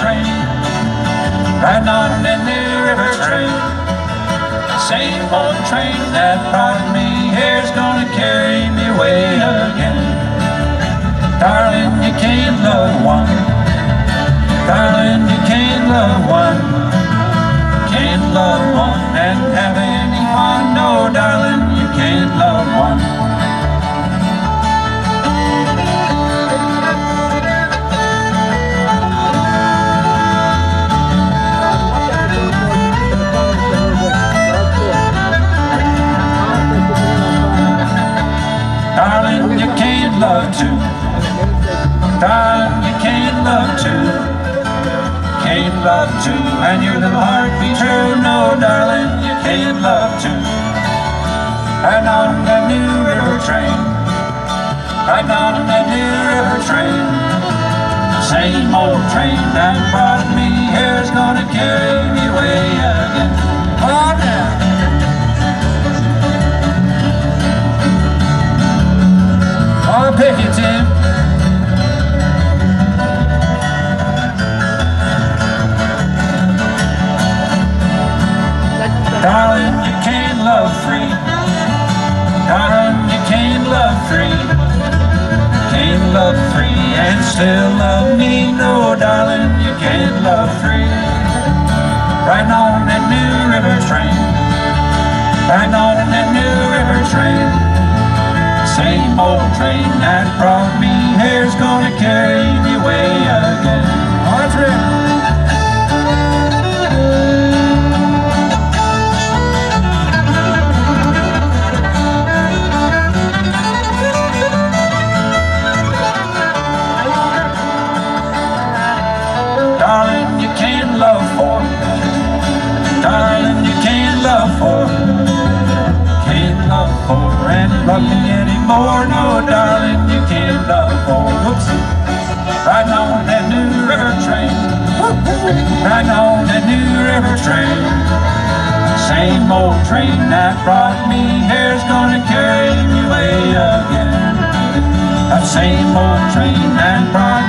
train, riding on the New River Train. The same old train that brought me here's gonna carry me away again. Darling, you can't love one. Darling, you can't love one. Can't love one and have any fun. No, darling, you can't love one. Darling, you can't love two. Darling, you can't love two. Can't love two, and your little heart be true. No, darling, you can't love two. Riding on the New River Train, riding on the New River Train. Same old train that brought me here's gonna carry me away again. Oh, now. Pick it, Tim. Darling, you can't love free. Darling, you can't love free. Can't love free and still love me. No, darling, you can't love free. Riding on that New River Train, riding on that New River Train. Same old train that brought me here's gonna carry me away again. That's right. Darling, you can't love for. Darling, you can't love for. Love for and love me anymore. No, darling, you can't love for. Whoops. Riding on that New River Train, riding on that New River Train. Same old train that brought me here's gonna carry me away again. That same old train that brought